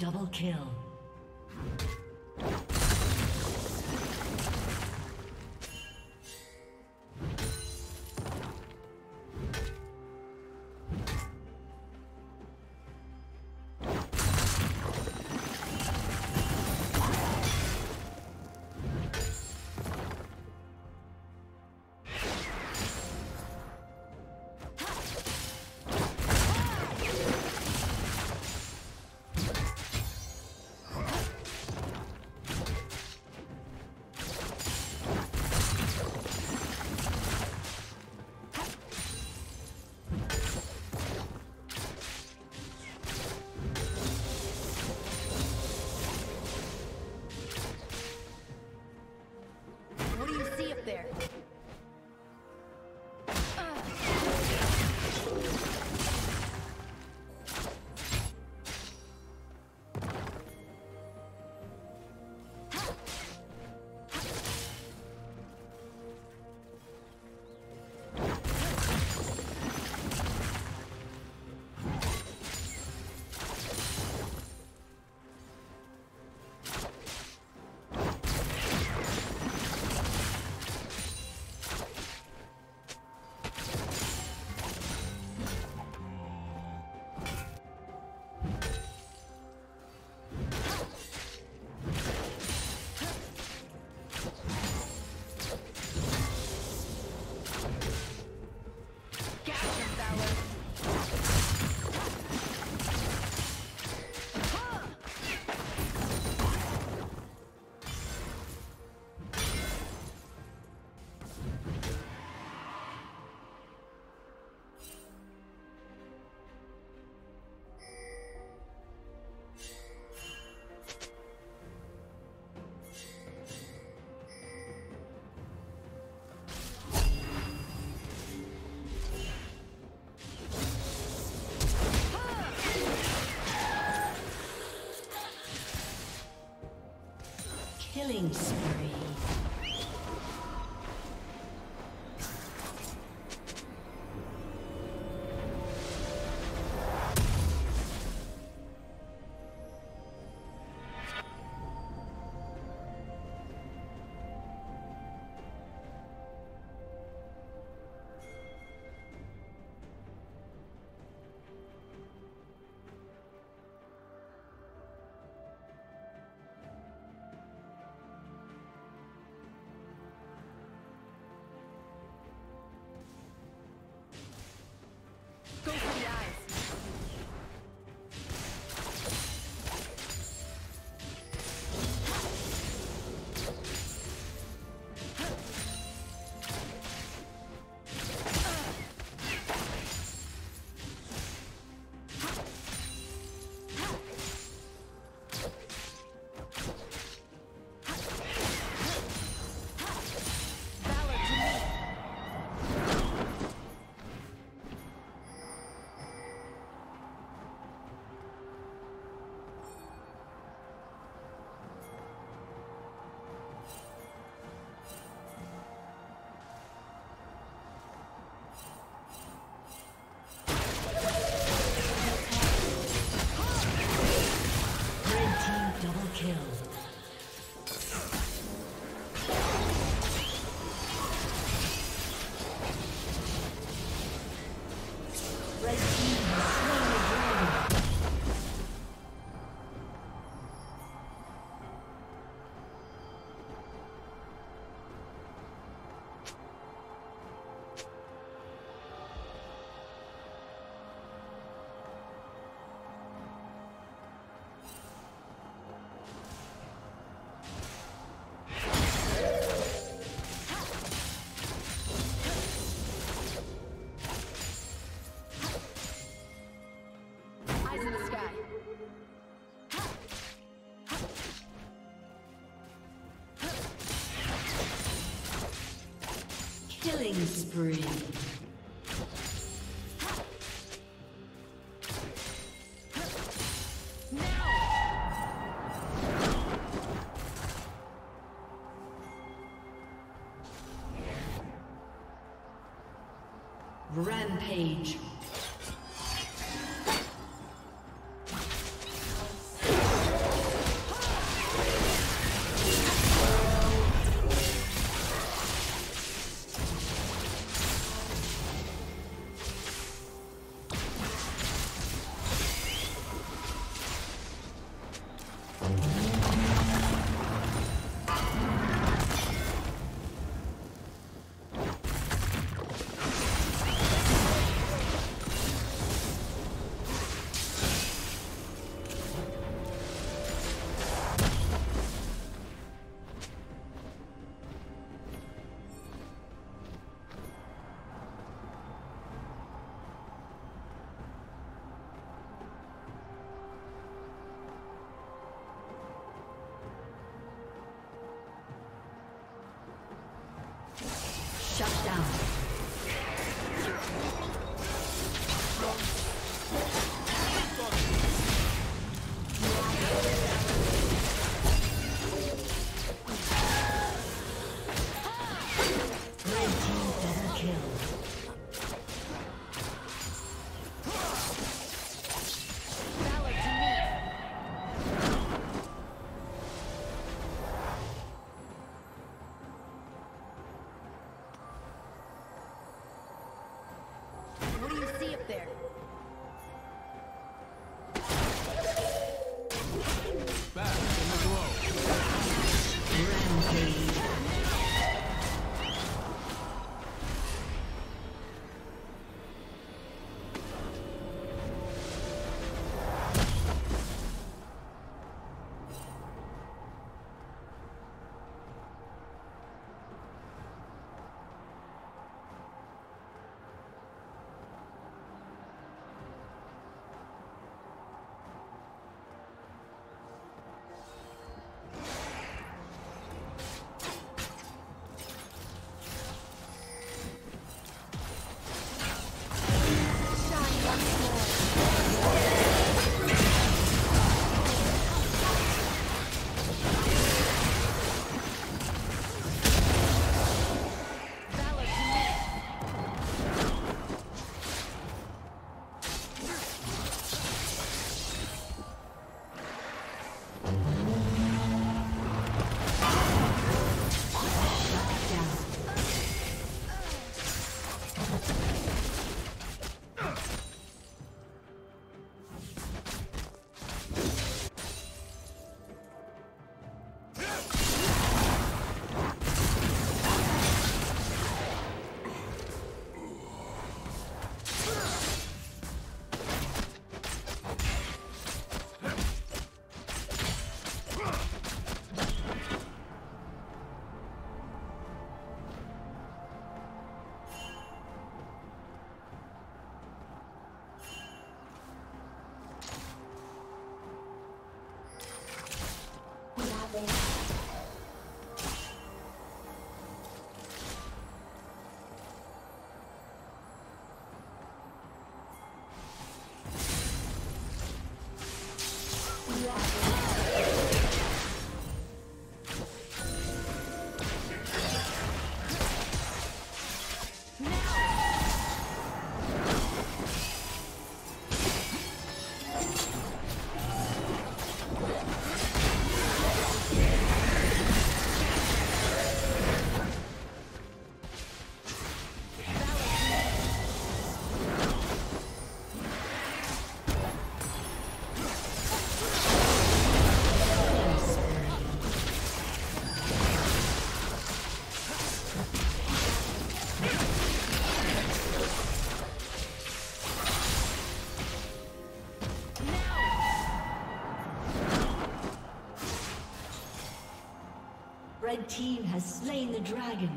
Double kill. Killing spree. Killing spree. Now. Rampage. there. Back in the glow. Rampage. Red team has slain the dragon.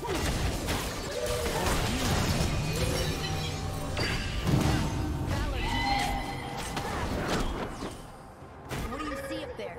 What do you see up there?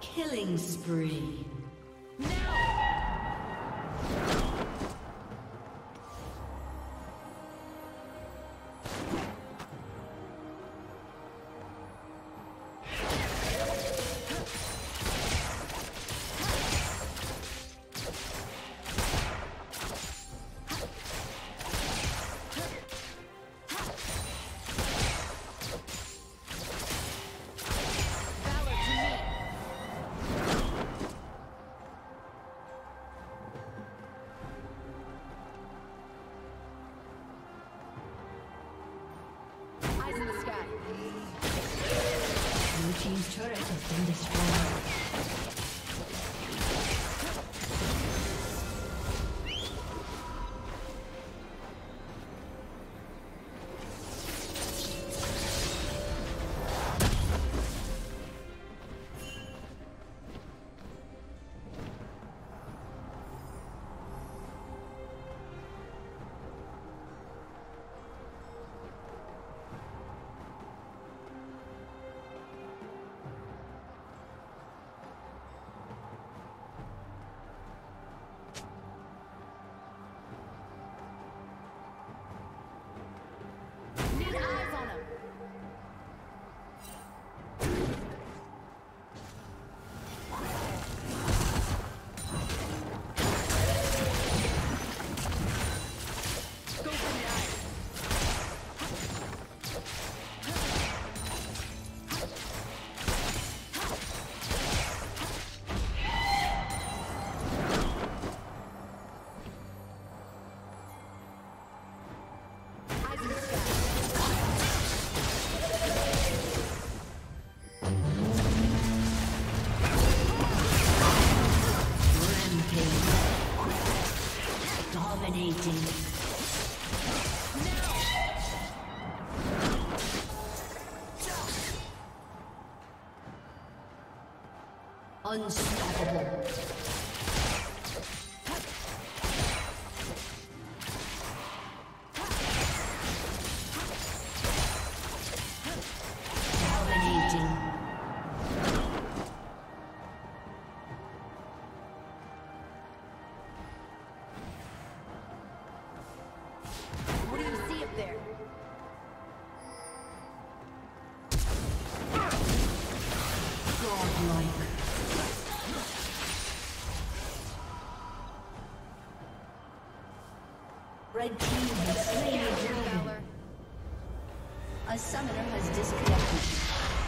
Killing spree. Unstoppable. Red team has slain a dragon. A summoner has disconnected.